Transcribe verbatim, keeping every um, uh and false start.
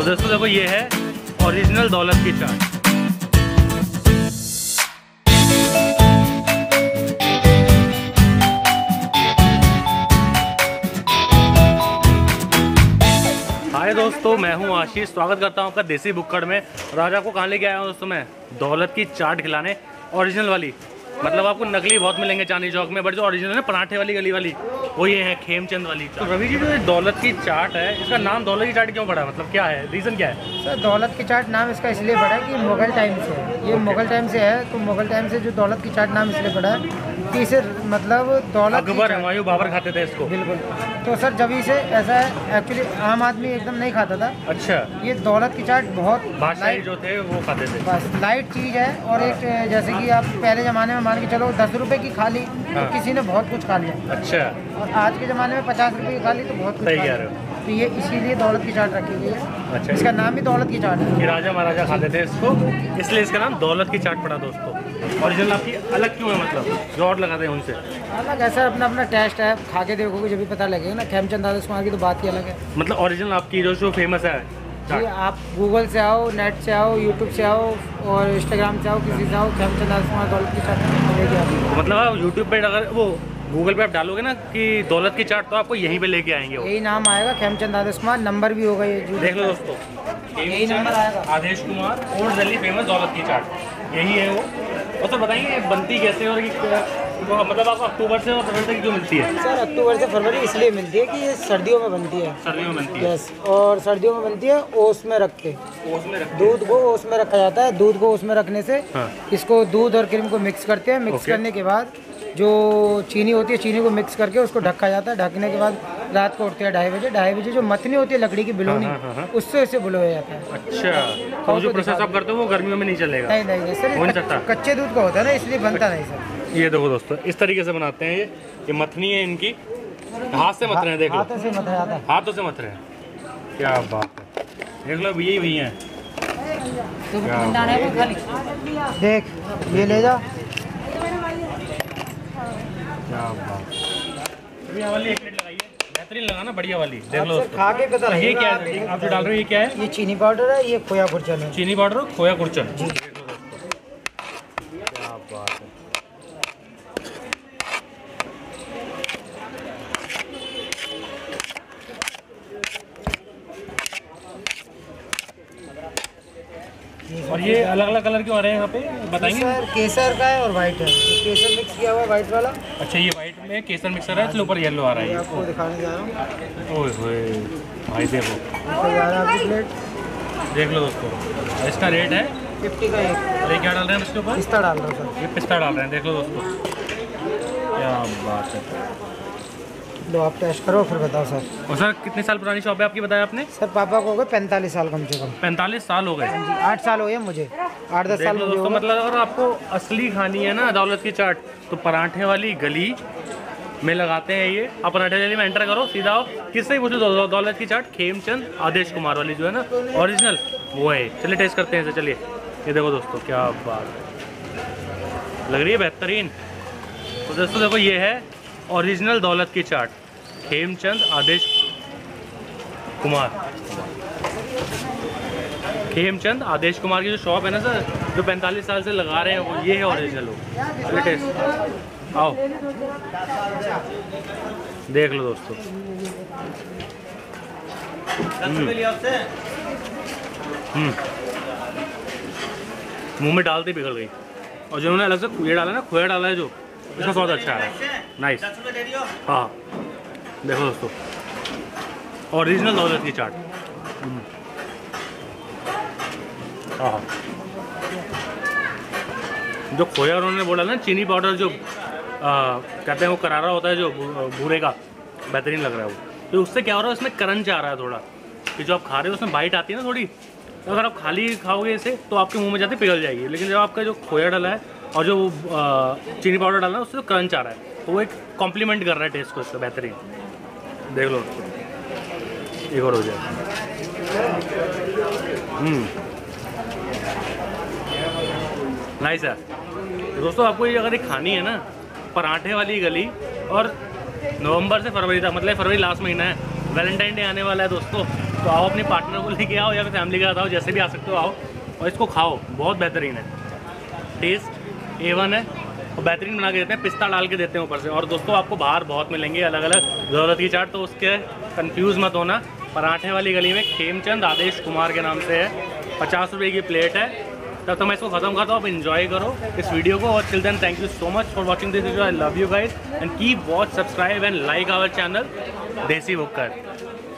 तो दोस्तों देखो ये है ओरिजिनल दौलत की चाट। हाय दोस्तों, मैं हूं आशीष, स्वागत करता हूं आपका देसी भुक्कड़ में। राजा को कहां लेके आया हूं दोस्तों मैं? दौलत की चाट खिलाने, ओरिजिनल वाली। मतलब आपको नकली बहुत मिलेंगे चांदनी चौक में, बट जो ओरिजिनल है पराठे वाली गली वाली वो ये है, खेमचंद वाली। तो रवि जी, जो दौलत की चाट है, इसका नाम दौलत की चाट क्यों पड़ा है? मतलब क्या है, रीज़न क्या है? सर, दौलत की चाट नाम इसका इसलिए पड़ा है कि मुगल टाइम से है ये। okay. मुगल टाइम से है, तो मुगल टाइम से जो दौलत की चाट नाम इसलिए पड़ा है कि इसे मतलब दौलत, अकबर हुमायूं बाबर खाते थे इसको। बिल्कुल। तो सर जब इसे ऐसा एक्चुअली आम आदमी एकदम नहीं खाता था। अच्छा। ये दौलत की चाट बहुत बादशाही जो थे वो खाते थे, बस लाइट चीज़ है। और एक जैसे कि आप पहले ज़माने में मान के चलो दस रुपये की खा ली तो किसी ने बहुत कुछ खा लिया। अच्छा। और आज के ज़माने में पचास रुपये की खाली तो बहुत कुछ खा रहे हो, तो ये इसीलिए दौलत की चाट रखी गई है। अच्छा। इसका नाम भी दौलत की चाट है, राजा महाराजा खाते थे इसको, इसलिए इसका नाम दौलत की चाट पड़ा दोस्तों। ओरिजिनल आपकी अलग क्यों है, मतलब जो और लगाते हैं उनसे अलग? ऐसा अपना अपना टेस्ट है, खा के देखोगे जब भी पता लगेगा ना। खेमचंद आदेश कुमार की तो बात ही अलग है। मतलब ओरिजिनल आपकी जो जो फेमस है जी, आप गूगल से आओ, नेट से आओ, यूट्यूब से आओ और इंस्टाग्राम से आओ, किसी से आओ, खेमचंद आदेश कुमार दौलत की चाट मिलेगी आपको। मतलब आप यूट्यूब पर अगर वो गूगल पे आप डालोगे ना कि दौलत की चाट, तो आपको यहीं पे लेके आएंगे, यही नाम आएगा, खेमचंद आदेश कुमार। नंबर भी होगा ये, देख लो दोस्तों, यही नंबर आएगा, आदेश कुमार और दिल्ली फेमस दौलत की चाट, यही है वो। और सर बताइए बनती कैसे और तो मतलब आपको अक्टूबर से और फरवरी तक क्यों मिलती है? सर अक्टूबर से फरवरी इसलिए मिलती है कि ये सर्दियों में बनती है। सर्दियों में बनती है। यस, और सर्दियों में बनती है ओस में रख के, ओस में रख दूध को ओस में रखा जाता है। दूध को ओस में रखने से इसको दूध और क्रीम को मिक्स करते हैं। मिक्स करने के बाद जो चीनी होती है, चीनी को मिक्स करके उसको ढका जाता है। ढकने के बाद रात को उठते हैं ढाई बजे। ढाई बजे जो मथनी होती है लकड़ी की बिलोनी, हाँ, हाँ, हाँ। उससे इसे बुलाया जाता है। अच्छा। तो जो प्रोसेस आप करते हो वो गर्मियों में नहीं चलेगा? नहीं नहीं, नहीं सर, नहीं सकता। कच्चे दूध का होता है ना, इसलिए बनता नहीं सर। ये देखो दोस्तों, इस तरीके से बनाते हैं। ये ये मथनी है इनकी, हाथ से मथ रहे हैं, देखो हाथों से मथा जाता है, हाथों से मथ रहे हैं। क्या बात है, देख लो यही भैया है, देख ये ले जा। क्या बात, बढ़िया वाली एक प्लेट लगाइए, बेहतरीन लगाना, बढ़िया वाली। देख लो खा के पता लगे। ये क्या है आप जो डाल रहे हो, ये क्या है? ये चीनी पाउडर है, ये खोया कुरचन है। चीनी पाउडर और खोया कुरचन। क्या बात है, और ये अलग अलग कलर क्यों आ रहे हैं यहाँ पे, बताएंगे? सर केसर का है और वाइट है, केसर मिक्स किया हुआ है, वाइट वाला। अच्छा, ये वाइट में केसर मिक्सर है, इसलिए ऊपर येलो आ रहा है। आपको दिखाने जा रहा हूँ। ओए होए भाई, देखो आपकी प्लेट, देख लो दोस्तों। इसका रेट है फिफ्टी का एक। अरे क्या डाल रहे हैं इसके ऊपर? पिस्ता डाल रहे हैं सर, ये पिस्ता डाल रहे हैं, देख लो दोस्तों। क्या बात है, लो आप टेस्ट करो फिर बताओ सर। और सर कितने साल पुरानी शॉप है आपकी, बताया आपने? सर पापा को हो गए पैंतालीस साल, कम से कम पैंतालीस साल हो गए। आठ साल हो गए मुझे, आठ दस साल हो गए। तो मतलब अगर आपको असली खानी है ना दौलत की चाट, तो पराठे वाली गली में लगाते हैं ये। आप पराठे वाली में एंटर करो, सीधा आओ, किससे पूछो दौ, दौलत की चाट खेमचंद आदेश कुमार वाली जो है ना ओरिजिनल, वो है। चलिए टेस्ट करते हैं सर, चलिए। ये देखो दोस्तों, क्या बात लग रही है, बेहतरीन। तो दोस्तों देखो ये है ओरिजिनल दौलत की चाट, खेमचंद आदेश कुमार। खेमचंद आदेश कुमार की जो शॉप है ना सर, जो पैंतालीस साल से लगा रहे हैं, वो ये है ओरिजिनल हो। लेटेस्ट आओ, देख लो दोस्तों। मुंह में डालते पिघल गई। और जिन्होंने अलग से खोया डाला ना, खोया डाला है जो, इसका स्वाद अच्छा है, नाइस। हाँ देखो दोस्तों, ओरिजिनल दौलत की चाट। हाँ, जो खोया उन्होंने बोला ना, चीनी पाउडर जो आ, कहते हैं वो करारा होता है जो भूरे का, बेहतरीन लग रहा है वो। तो उससे क्या हो रहा है, उसमें करंच आ रहा है थोड़ा, कि जो आप खा रहे हो उसमें बाइट आती है ना थोड़ी। तो अगर आप खाली खाओगे इसे तो आपके मुंह में जाते पिघल जाएगी, लेकिन जब आपका जो खोया डाला है और जो चीनी पाउडर डालना है उससे तो क्रंच आ रहा है, तो वो एक कॉम्प्लीमेंट कर रहा है टेस्ट को इसका, बेहतरीन। देख लो, एक और हो जाए। नाइस है दोस्तों। आपको ये अगर एक खानी है ना पराठे वाली गली, और नवंबर से फरवरी तक, मतलब फरवरी लास्ट महीना है, वैलेंटाइन डे आने वाला है दोस्तों, तो आओ अपने पार्टनर को लेके आओ या फिर फैमिली के साथ आओ, जैसे भी आ सकते हो आओ और इसको खाओ, बहुत बेहतरीन है, टेस्ट ए वन है और बेहतरीन बना के देते हैं, पिस्ता डाल के देते हैं ऊपर से। और दोस्तों आपको बाहर बहुत मिलेंगे अलग अलग ज़रूरत की चाट, तो उसके कंफ्यूज मत होना। पराठे वाली गली में खेमचंद आदेश कुमार के नाम से है, पचास रुपये की प्लेट है। तब तो मैं इसको ख़त्म करता हूँ, आप इन्जॉय करो इस वीडियो को। और children thank you so much for watching this video, I love you guys and keep watch, subscribe and like our channel Desi Bhukkar.